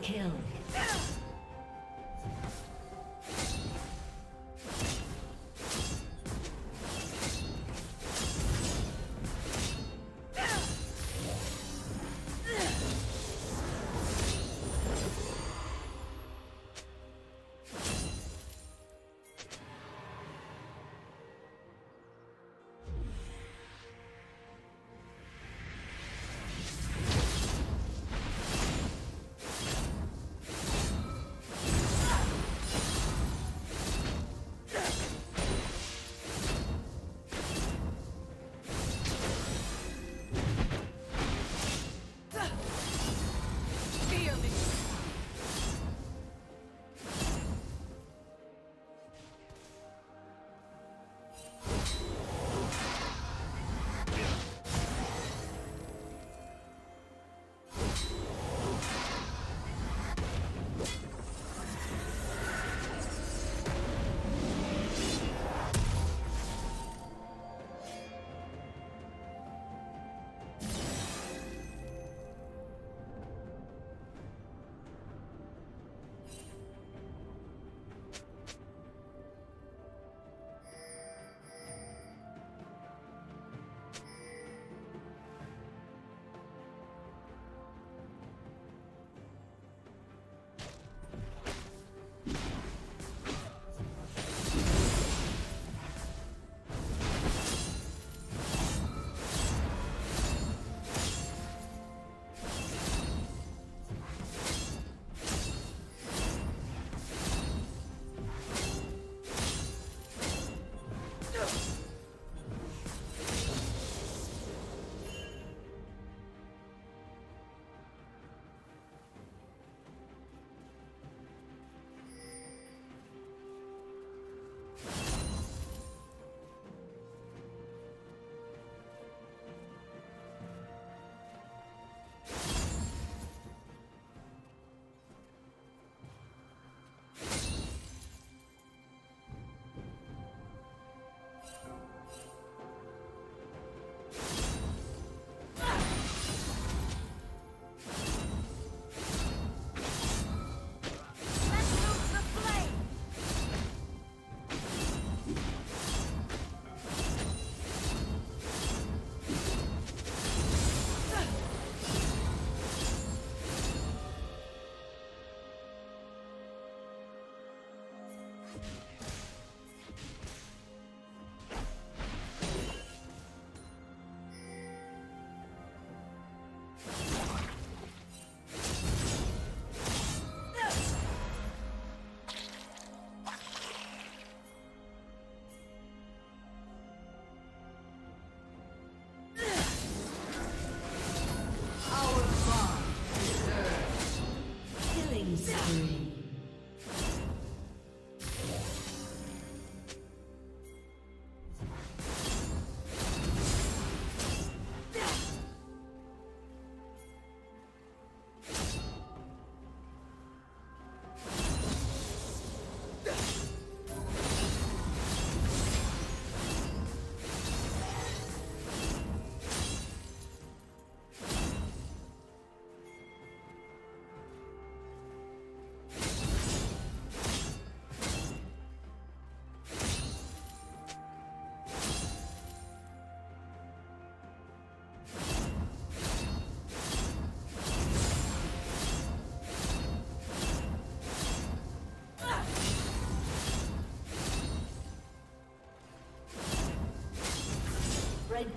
Kill. Red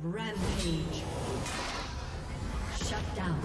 Rampage. Shut down.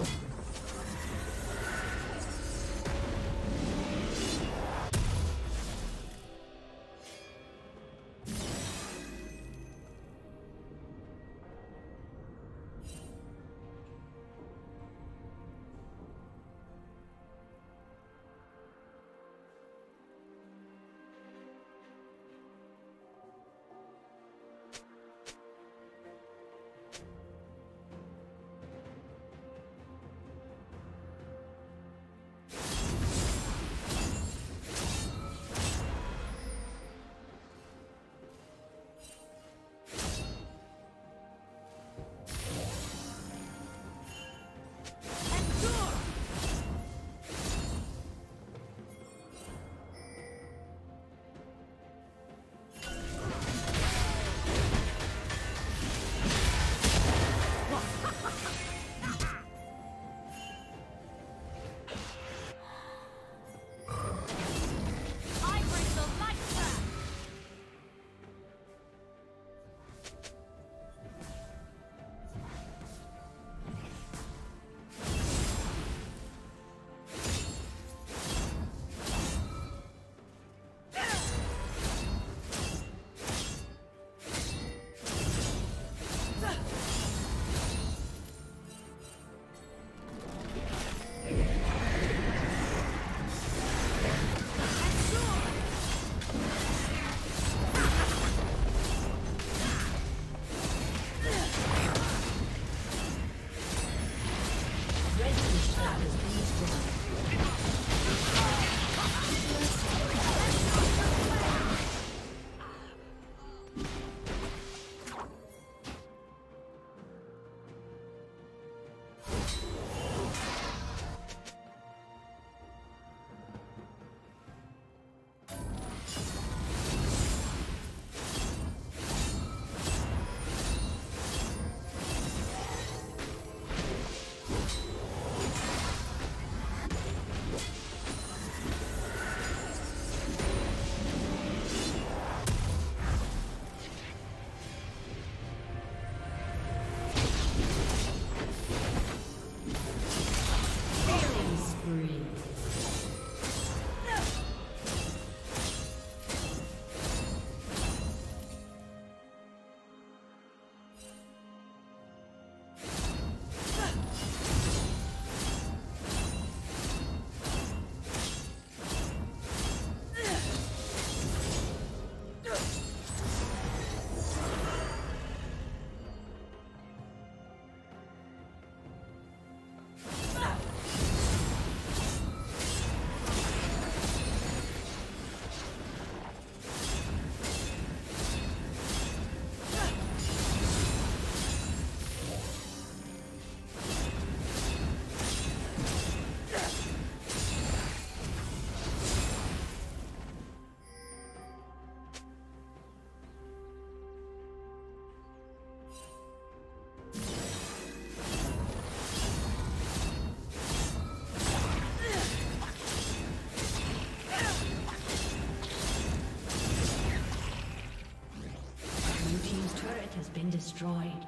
Destroyed.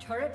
Turret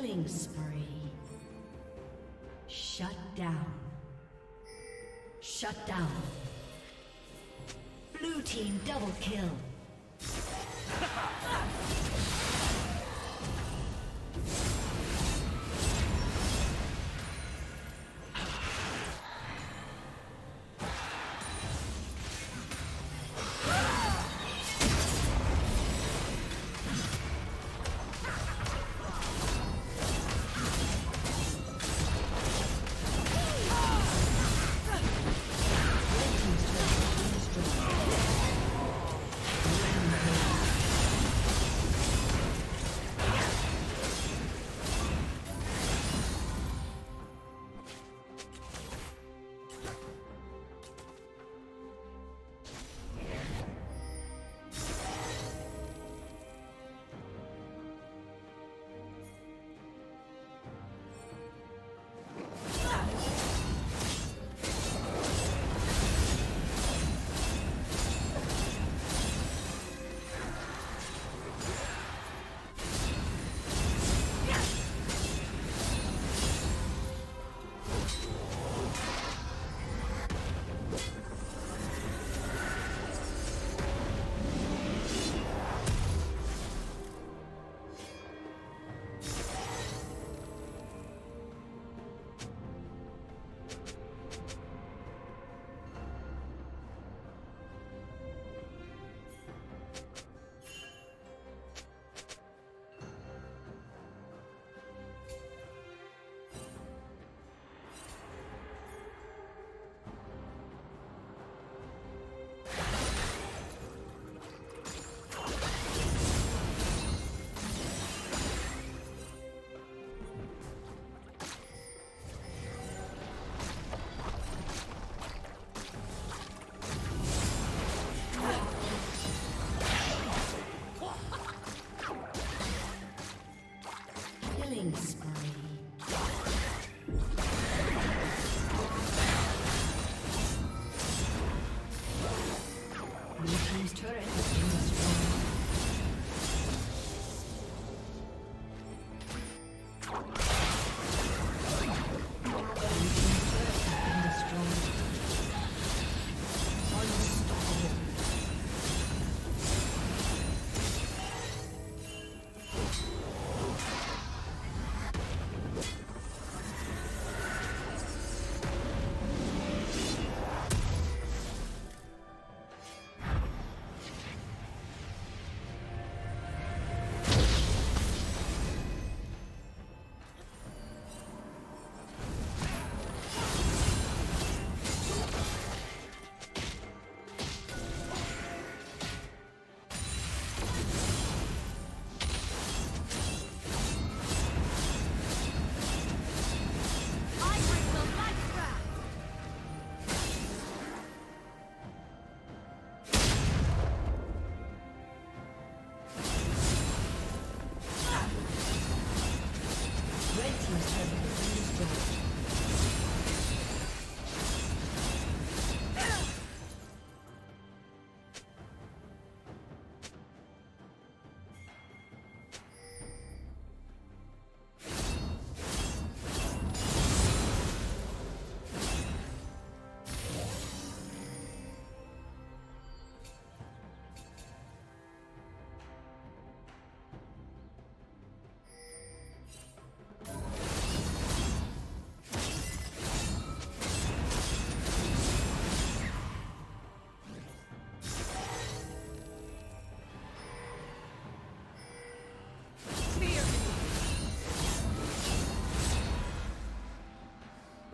Killing spree. Shut down. Shut down. Blue team double kill.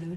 Blue